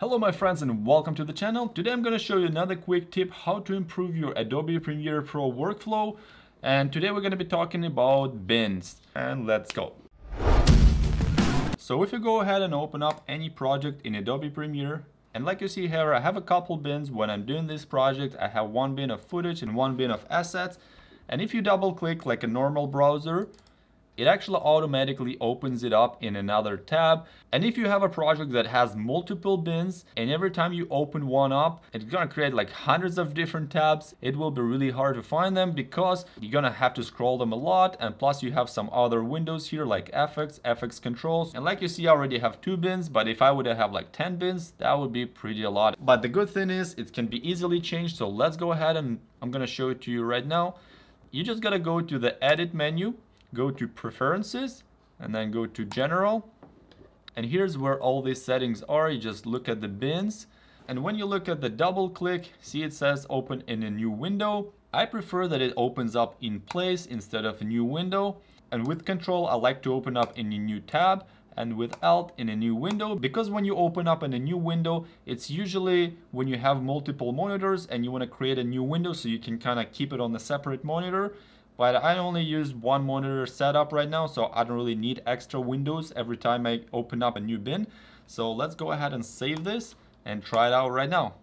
Hello my friends and welcome to the channel. Today I'm going to show you another quick tip how to improve your Adobe Premiere Pro workflow, and today we're going to be talking about bins. And let's go. So if you go ahead and open up any project in Adobe Premiere, and like you see here I have a couple bins. When I'm doing this project I have one bin of footage and one bin of assets, and if you double click like a normal browser, it actually automatically opens it up in another tab. And if you have a project that has multiple bins and every time you open one up it's gonna create like hundreds of different tabs, it will be really hard to find them because you're gonna have to scroll them a lot, and plus you have some other windows here like FX controls, and like you see I already have two bins, but if I would have like 10 bins that would be pretty a lot. But the good thing is it can be easily changed, so let's go ahead and I'm gonna show it to you right now. You just gotta go to the edit menu, go to preferences and then go to general, and here's where all these settings are. You just look at the bins, and when you look at the double click, see it says open in a new window. I prefer that it opens up in place instead of a new window, and with control I like to open up in a new tab, and with alt in a new window, because when you open up in a new window it's usually when you have multiple monitors and you want to create a new window so you can kind of keep it on a separate monitor. But I only use one monitor setup right now, so I don't really need extra windows every time I open up a new bin. So let's go ahead and save this and try it out right now.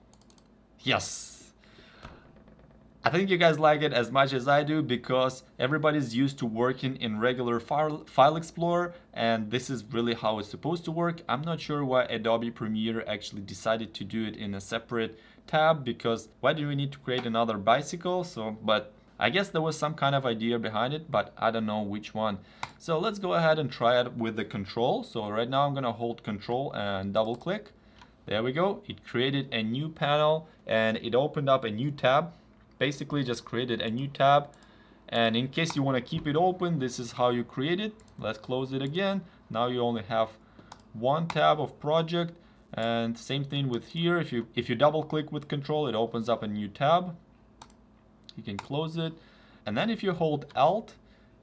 Yes! I think you guys like it as much as I do because everybody's used to working in regular file explorer, and this is really how it's supposed to work. I'm not sure why Adobe Premiere actually decided to do it in a separate tab, because why do we need to create another bicycle? But I guess there was some kind of idea behind it, but I don't know which one. So let's go ahead and try it with the control. So right now I'm gonna hold control and double click. There we go. It created a new panel and it opened up a new tab. Basically just created a new tab. And in case you wanna keep it open, this is how you create it. Let's close it again. Now you only have one tab of project. And same thing with here. If you double click with control, it opens up a new tab. You can close it, and then if you hold alt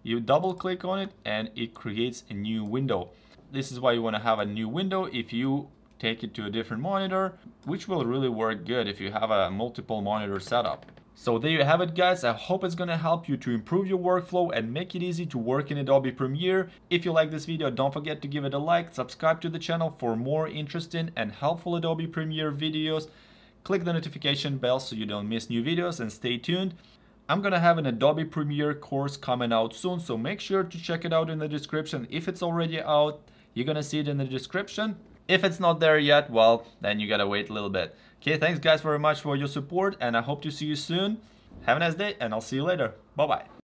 you double click on it and it creates a new window. This is why you want to have a new window if you take it to a different monitor, which will really work good if you have a multiple monitor setup. So there you have it guys, I hope it's gonna help you to improve your workflow and make it easy to work in Adobe Premiere. If you like this video, don't forget to give it a like, subscribe to the channel for more interesting and helpful Adobe Premiere videos. Click the notification bell so you don't miss new videos, and stay tuned. I'm gonna have an Adobe Premiere course coming out soon, so make sure to check it out in the description. If it's already out, you're gonna see it in the description. If it's not there yet, well, then you gotta wait a little bit. Okay, thanks guys very much for your support, and I hope to see you soon. Have a nice day, and I'll see you later. Bye-bye.